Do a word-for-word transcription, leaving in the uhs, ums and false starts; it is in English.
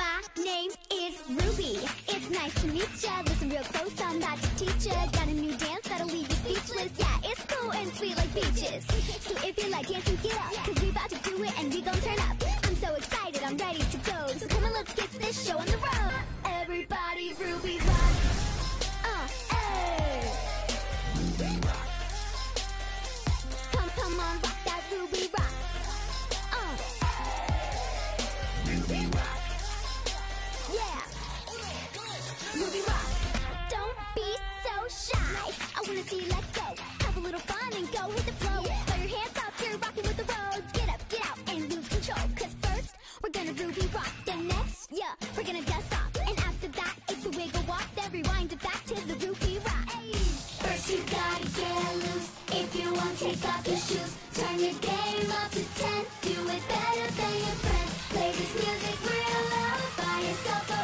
My name is Ruby. It's nice to meet ya. Listen real close, I'm about to teach ya. Got a new dance that'll leave you speechless. Yeah, it's cool and sweet like beaches. So if you like dancing, get up, cause we about to do it and we gon' turn up. I'm so excited, I'm ready to go. So come on, let's get this show on the road. Everybody, Ruby Rock. Uh, hey. Come, come on, rock that Ruby Rock. Uh, Ruby Rock. Yeah. Ruby Rock. Don't be so shy. I wanna see you let go. Have a little fun and go with the flow. Throw your hands up, you're rocking with the roads. Get up, get out, and lose control. Cause first, we're gonna Ruby Rock. Then next, yeah, we're gonna dust off. And after that, it's the wiggle walk. Then rewind it back to the Ruby Rock. First you gotta get loose. If you want, take off your shoes. Turn your game up to ten. Do it better than your friends. Play this music real loud by yourself.